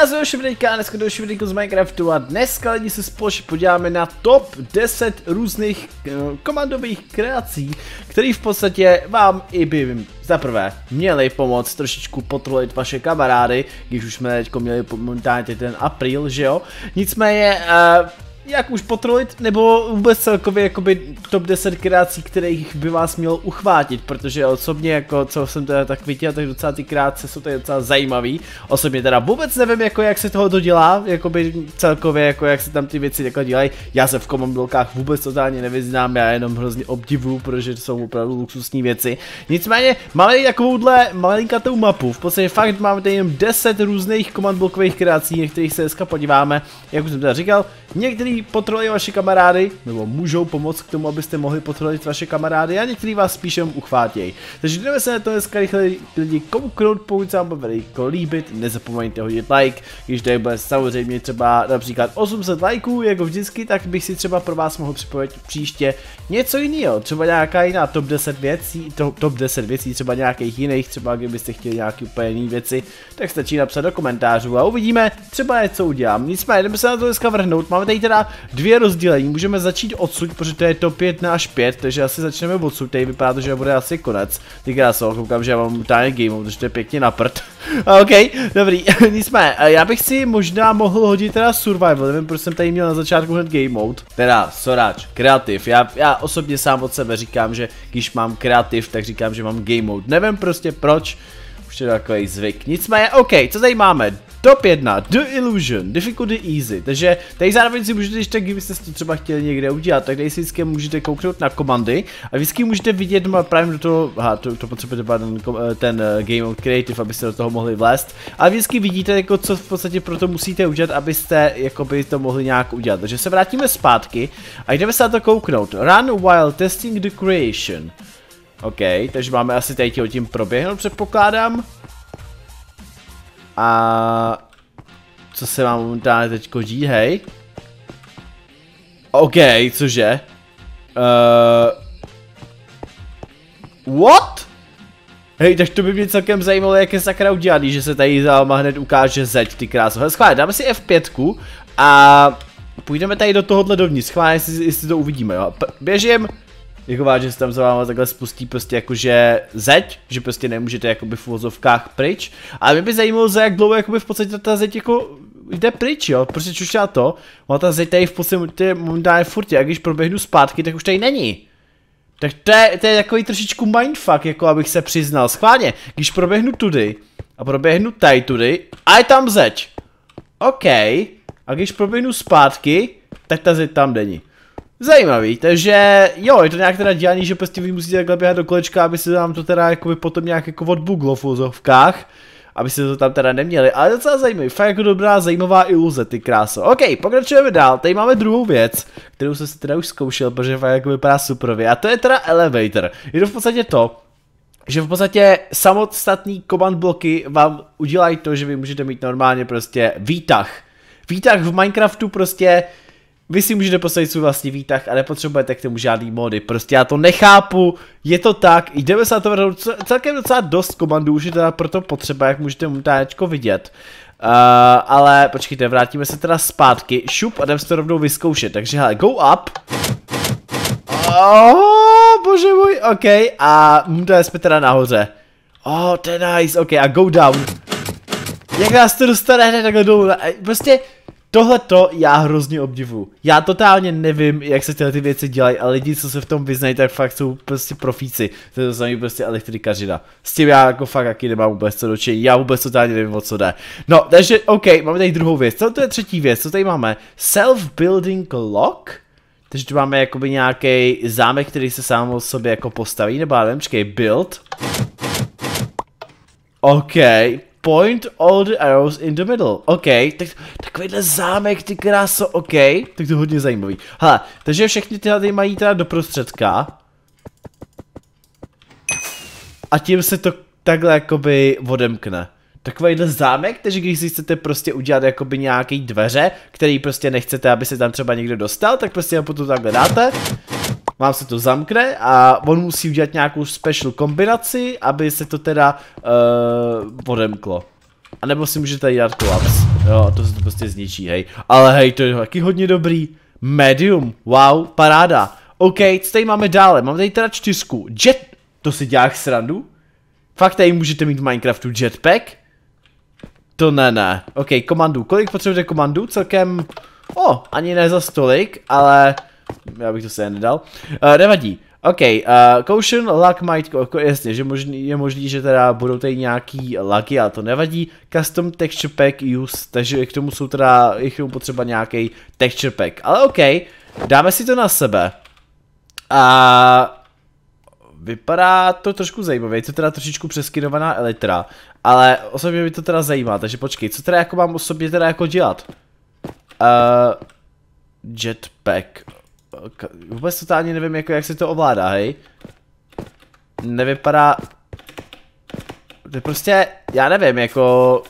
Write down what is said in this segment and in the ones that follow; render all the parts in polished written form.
vás do švidejka a dneska do švidejku z Minecraftu a dneska lidi se společně podíváme na top 10 různých komandových kreací, které v podstatě vám i by zaprvé měli pomoct trošičku potrolit vaše kamarády, když už jsme teďko měli momentálně ten apríl, že jo, nicméně jak už potrolit, nebo vůbec celkově jakoby top 10 kreací, kterých by vás mělo uchvátit, protože osobně, jako co jsem teda tak viděl, tak docela ty kreace jsou tady docela zajímavý. Osobně teda vůbec nevím, jako jak se toho dodělá, jakoby celkově, jako jak se tam ty věci jako dělají. Já se v common blokách vůbec totálně nevyznám, já jenom hrozně obdivuju, protože to jsou opravdu luxusní věci. Nicméně máme tady takovouhle malinkatou mapu, v podstatě fakt máme tady jenom 10 různých command blokových kreací, na kterých se dneska podíváme, jak už jsem teda říkal, některý potrolí vaše kamarády, nebo můžou pomoct k tomu, abyste mohli potrolit vaše kamarády a některý vás spíše uchvátějí. Takže jdeme se na to dneska rychle lidi kouknout, pokud se vám bude líbit, nezapomeňte hodit like, když tady bude samozřejmě třeba například 800 lajků, jako vždycky, tak bych si třeba pro vás mohl připojit příště něco jiného, třeba nějaká jiná top 10 věcí, třeba nějakých jiných, třeba kdybyste chtěli nějaké úplně jiné věci, tak stačí napsat do komentářů a uvidíme, třeba něco udělám. Nicméně, jdeme se na to dneska vrhnout, máme tady teda dvě rozdělení, můžeme začít odsud, protože to je top 1 až 5, takže asi začneme odsud, tady vypadá to, že bude asi konec. Ty krásou, koukám, že já mám time game, protože to je pěkně na prd. OK, dobrý, nicméně, já bych si možná mohl hodit teda survival, nevím, proč jsem tady měl na začátku hned game mode. Teda, soráč, kreativ, já osobně sám od sebe říkám, že když mám kreativ, tak říkám, že mám game mode, nevím prostě proč. Už je to takový zvyk, nicméně, OK, co tady máme? Top 1, The Illusion, difficulty easy, takže tady zároveň si můžete, když tak kdybyste si to třeba chtěli někde udělat, tak tady si vždycky můžete kouknout na komandy a vždycky můžete vidět, právě do toho, aha, to potřebujete ten Game of Creative, abyste do toho mohli vlézt, ale vždycky vidíte, jako co v podstatě pro to musíte udělat, abyste jakoby to mohli nějak udělat, takže se vrátíme zpátky a jdeme se na to kouknout, Run while testing the creation. OK, takže máme asi tady tím proběhnout, předpokládám. A co se vám momentálně teďko dí, hej? OK, cože? What? Hej, tak to by mě celkem zajímalo, jak je sakra udělaný, že se tady zálma hned ukáže zeď, ty krásno. Hele, schválně, dáme si F5 a půjdeme tady do tohohle dovnitř, schválně, jestli to uvidíme, jo. Běžím. Jako vážně, že se tam za váma takhle spustí prostě jakože zeď, že prostě nemůžete jakoby v uvozovkách pryč. Ale mě by zajímalo, za jak dlouho jakoby v podstatě ta zeď jako jde pryč, jo, prostě čušťá to. Má ta zeď tady v podstatě momentálně furtě a když proběhnu zpátky, tak už tady není. Tak to je takový trošičku mindfuck, jako abych se přiznal. Schválně, když proběhnu tudy a proběhnu tady tudy a je tam zeď. OK, a když proběhnu zpátky, tak ta zeď tam není. Zajímavý, takže jo, je to nějak teda dělaný, že prostě vy musíte takhle běhat do kolečka, aby se vám to teda jakoby potom nějak jako odbuglo v uvozovkách, aby se to tam teda neměli, ale docela zajímavý, fakt jako dobrá, zajímavá iluze, ty kráso. OK, pokračujeme dál, tady máme druhou věc, kterou jsem si teda už zkoušel, protože fakt jako vypadá superově, a to je teda elevator, je to v podstatě to, že v podstatě samostatný command bloky vám udělají to, že vy můžete mít normálně prostě výtah. Výtah v Minecraftu prostě vy si můžete postavit svůj vlastní výtah a nepotřebujete k tomu žádný mody, prostě já to nechápu, je to tak, jdeme se na to vrhnout, celkem docela dost komandů, už je teda proto potřeba, jak můžete momentálně vidět. Ale počkejte, vrátíme se teda zpátky, šup a jdeme se to rovnou vyzkoušet, takže hele, go up. Oh, bože můj, OK, a tady jsme teda nahoře. Oh, to je nice, OK, a go down. Jak nás to dostane hned takhle dolů, prostě tohleto já hrozně obdivuju. Já totálně nevím, jak se tyhle ty věci dělají, ale lidi, co se v tom vyznají, tak fakt jsou prostě profíci. To je to samý prostě elektrikařina. S tím já jako fakt taky nemám vůbec co dočinit, já vůbec totálně nevím, o co jde. No, takže OK, máme tady druhou věc. Co to je třetí věc? Co tady máme? Self-building lock? Takže tu máme jakoby nějaký zámek, který se sám o sobě jako postaví, nebo já nevím, čekej, build. OK. Point all the arrows in the middle. OK, tak takovýhle zámek, ty kráso, OK, tak to je hodně zajímavý. Hele, takže všechny tyhle tady mají teda do prostředka. A tím se to takhle jakoby odemkne. Takovýhle zámek, takže když si chcete prostě udělat jakoby nějaký dveře, který prostě nechcete, aby se tam třeba někdo dostal, tak prostě potom takhle dáte. Vám se to zamkne a on musí udělat nějakou special kombinaci, aby se to teda odemklo. A nebo si můžete dělat kolaps. Jo, to se to prostě zničí, hej. Ale hej, to je taky hodně dobrý. Medium, wow, paráda. OK, co tady máme dále? Mám tady teda 4. Jet, to si děláš srandu? Fakt tady můžete mít v Minecraftu jetpack? To ne, ne. OK, komandu. Kolik potřebujete komandu? Celkem... O, ani ne za stolik, ale... Já bych to se nedal. Nevadí. OK, Caution, Luck, Might, jasně, že je možný, že teda budou tady nějaký lucky, ale to nevadí. Custom Texture Pack Use, takže k tomu jsou teda, je potřeba nějaký Texture Pack. Ale OK, dáme si to na sebe. A... Vypadá to trošku zajímavě, je to teda trošičku přeskynovaná elitra. Ale osobně mi to teda zajímá, takže počkej, co teda jako mám osobně teda jako dělat? Jetpack. Vůbec totálně nevím, jako, jak se to ovládá, hej. Nevypadá... To prostě, já nevím, jako...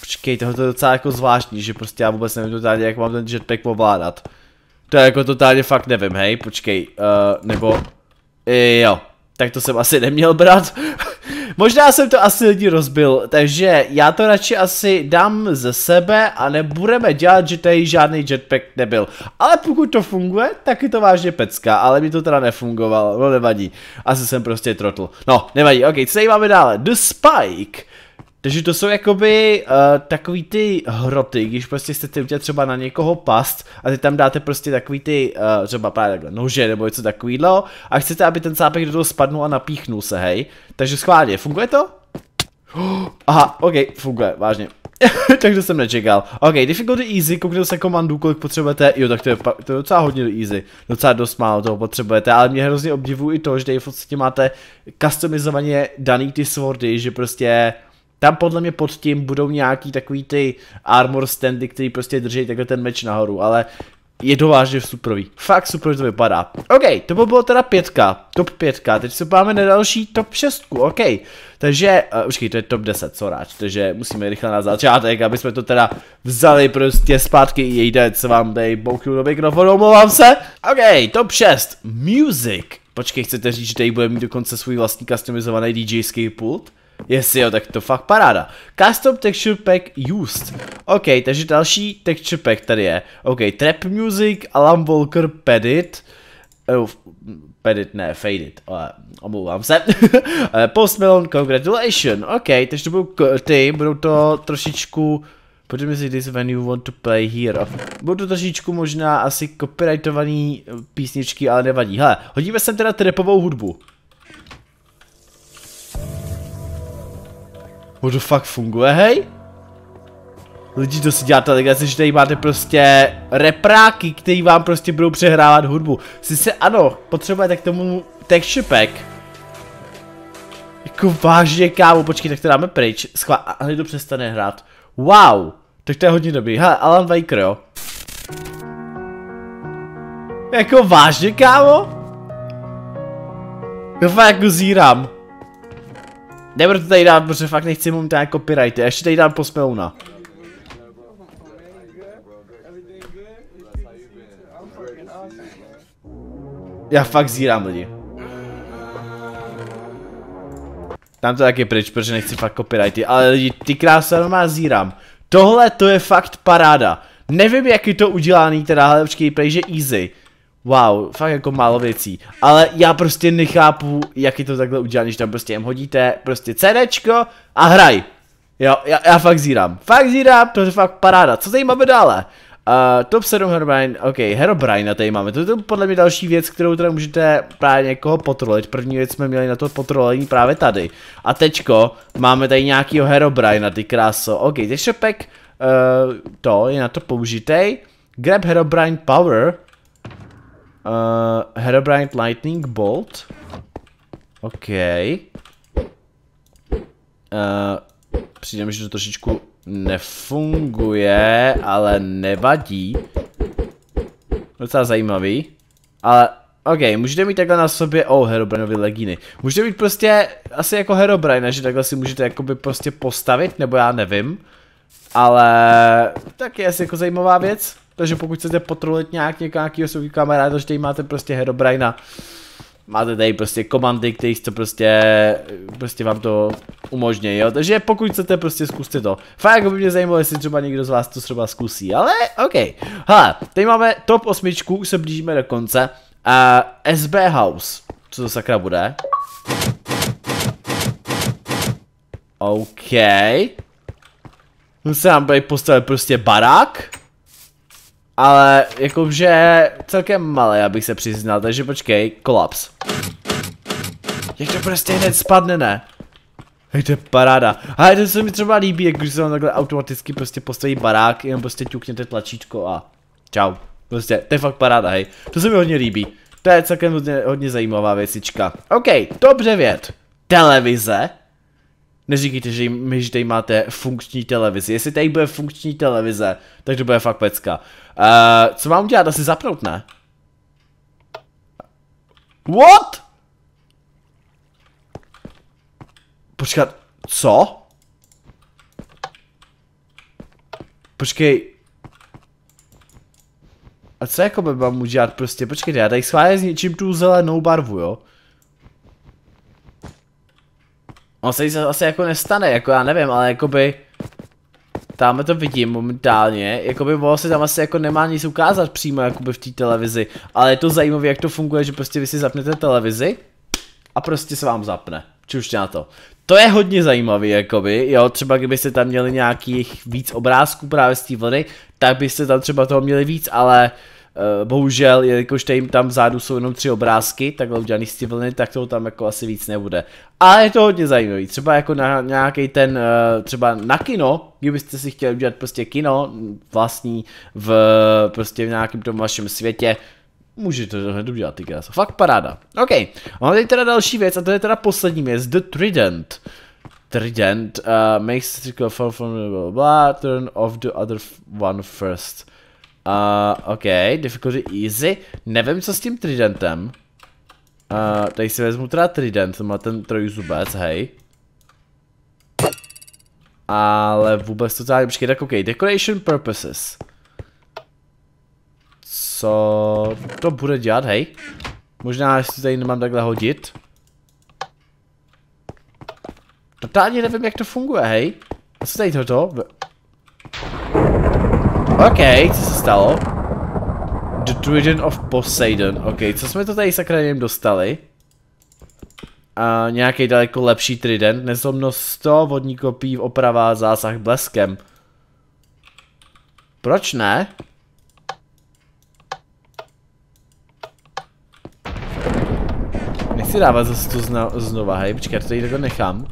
Počkej, tohle je docela jako zvláštní, že prostě já vůbec nevím totálně, jak mám ten jetpack ovládat. To jako totálně fakt nevím, hej, počkej, nebo... Jo, tak to jsem asi neměl brát. Možná jsem to asi lidi rozbil, takže já to radši asi dám ze sebe a nebudeme dělat, že tady žádný jetpack nebyl. Ale pokud to funguje, tak je to vážně pecka, ale mi to teda nefungovalo, no nevadí. Asi jsem prostě trotl. No, nevadí, ok, co tady máme dále? The Spike! Takže to jsou jakoby takový ty hroty, když prostě chcete udělat třeba na někoho past a ty tam dáte prostě takový ty třeba právě takhle nože nebo něco takovýhle a chcete, aby ten cápek do toho spadnul a napíchnul se, hej. Takže schválně, funguje to? Aha, ok, funguje, vážně. Tak to jsem nečekal. Ok, difficulty easy, kouknete se komandu, kolik potřebujete. Jo, tak to je docela hodně easy. Docela dost málo toho potřebujete, ale mě hrozně obdivuji to, že tady v podstatě máte customizovaně daný ty swordy, že prostě... Tam podle mě pod tím budou nějaký takový ty armor standy, který prostě drží takhle ten meč nahoru, ale je to vážně suprový. Fakt suprový to vypadá. OK, to bylo teda 5, top 5, teď se podíváme na další top 6, OK. Takže, počkej, to je top 10, soráč, takže musíme rychle na začátek, aby jsme to teda vzali prostě zpátky i jde, co vám tady bouknu do mikrofonu, omlouvám se. OK, top 6, music. Počkej, chcete říct, že tady bude mít dokonce svůj vlastní customizovaný DJský pult? Jestli jo, tak to fakt paráda. Custom Texture Pack Used. OK, takže další Texture Pack tady je. OK, Trap Music, Alan Walker, Pedit. Pedit ne, Faded, ale omlouvám se. Post Malone, Congratulations. OK, takže to budou ty, budou to trošičku... Pojďme si this when you want to play here. Budou to trošičku možná asi copyrightovaný písničky, ale nevadí. Hele, hodíme sem teda trapovou hudbu. To fakt funguje, hej? Lidi, to si děláte legraci, že tady máte prostě repráky, který vám prostě budou přehrávat hudbu. Sice ano, potřebujete k tomu texture pack. Jako vážně, kámo, počkej, tak to dáme pryč. Ale to přestane hrát. Wow, tak to je hodně dobrý. Hele, Alan Walker, jo. Jako vážně, kámo? To fakt jako zírám. Nebudu to tady dát, protože fakt nechci momentálně copyrighty, ještě tady dám Post Malona. Já fakt zírám lidi. Tam to taky pryč, protože nechci fakt copyrighty, ale lidi, ty krásná normálně zírám. Tohle to je fakt paráda. Nevím, jak je to udělaný teda, ale počkej, že easy. Wow, fakt jako málo věcí, ale já prostě nechápu, jak je to takhle udělané, že tam prostě jim hodíte prostě CDčko a hraj. Jo, já fakt zírám, to je fakt paráda. Co tady máme dále? Top 7 Herobrine, ok, Herobrine tady máme, to je podle mě další věc, kterou tady můžete právě někoho potrolit. První věc jsme měli na to potrolení právě tady. A teďko máme tady nějakýho Herobrine, ty kráso, ok, teď šopek, to je na to použitej. Grab Herobrine Power. Herobrine Lightning Bolt. OK. Přijde mi, že to trošičku nefunguje, ale nevadí. Docela zajímavý. Ale, OK, můžete mít takhle na sobě, Herobrineovi legíny. Můžete mít prostě, asi jako Herobrine, že takhle si můžete jakoby prostě postavit, nebo já nevím. Ale, tak je asi jako zajímavá věc. Takže pokud chcete potrolit nějakého svého kamaráda, že tady máte prostě Herobrina, máte tady prostě komandy, které to prostě vám to umožní, jo, takže pokud chcete, prostě zkuste to. Fakt jako by mě zajímalo, jestli třeba někdo z vás to třeba zkusí, ale ok. Hele, tady máme top 8, už se blížíme do konce. A SB House, co to sakra bude? OK. Musím nám tady postavit prostě barák. Ale jakože celkem malé, abych se přiznal, takže počkej, kolaps. Jak to prostě hned spadne, ne? Hej, to je paráda. Ale to se mi třeba líbí, jak když se vám takhle automaticky prostě postaví barák, jenom prostě ťukněte tlačítko a čau. Prostě, to je fakt paráda, hej. To se mi hodně líbí. To je celkem hodně zajímavá věcička. OK, top 9. Televize. Neříkejte, že tady máte funkční televizi. Jestli tady bude funkční televize, tak to bude fakt pecka. Co mám dělat? Asi zapnout, ne? What? Počkat, co? Počkej. A co jako by mám udělat prostě? Počkej, já tady schválně zničím tu zelenou barvu, jo? On se asi jako nestane, jako já nevím, ale jakoby... Tam to vidím momentálně, jakoby ono se tam asi jako nemá nic ukázat přímo jakoby v té televizi. Ale je to zajímavé, jak to funguje, že prostě vy si zapnete televizi a prostě se vám zapne. Čuště na to. To je hodně zajímavý, jakoby, jo, třeba kdybyste tam měli nějakých víc obrázků právě z té vlny, tak byste tam třeba toho měli víc, ale... bohužel, jelikož tam vzadu jsou jenom 3 obrázky, takhle udělaný z té vlny, tak toho tam jako asi víc nebude. Ale je to hodně zajímavý, třeba jako na nějaký ten, třeba na kino, kdybyste si chtěli udělat prostě kino vlastní v prostě v nějakém tom vašem světě, můžete to hned udělat, ty krása, fakt paráda. OK, mám tady teda další věc a to je teda poslední věc, The Trident. Trident makes the circle form from the turn of the other one first. OK, difficulty easy. Nevím, co s tím tridentem. Tady si vezmu teda trident, to má ten trojzubec, hej. Ale vůbec to tady, počkej, tak OK, decoration purposes. Co to bude dělat, hej? Možná, jestli tady nemám takhle hodit. Totálně nevím, jak to funguje, hej. A co tady toto? OK, co se stalo? The Trident of Poseidon. OK, co jsme to tady sakra něm dostali? Nějaký daleko lepší trident. Nezlomnost 100, vodní kopí, oprava, zásah bleskem. Proč ne? Nechci dávat zase to znova, hej, počkej, to tady takhle nechám.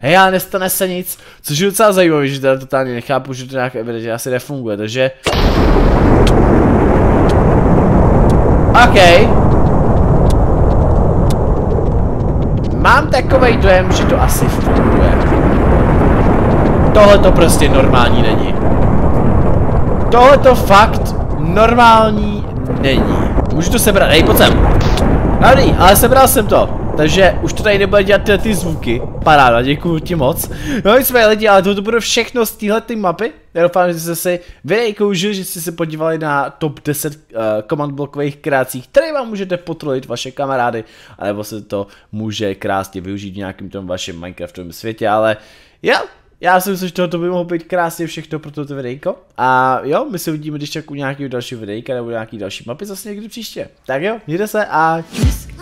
Hej, ale nestane se nic, což je docela zajímavé, že teda totálně nechápu, že to nějak evidentně asi nefunguje, takže... OK. Mám takovej dojem, že to asi funguje. Tohle to prostě normální není. Tohle to fakt normální není. Můžu to sebrat, hej, pojď sem. Dobrý, ale sebral jsem to. Takže už to tady nebude dělat tyhle ty zvuky. Paráda, děkuji ti moc. No nicméně lidi, ale to bude všechno z téhleté mapy. Já doufám, že jste si vykoužili, že jste se podívali na top 10 command blokových kreacích, které vám můžete potrolit vaše kamarády, anebo se to může krásně využít v nějakém tom vašem Minecraftovém světě, ale jo. Já si myslím, že tohoto by mohlo být krásně všechno pro toto videjko. A jo, my se uvidíme když tak u nějakého dalšího videjka nebo nějaký další mapy zase někdy příště. Tak jo, mějte se a čus.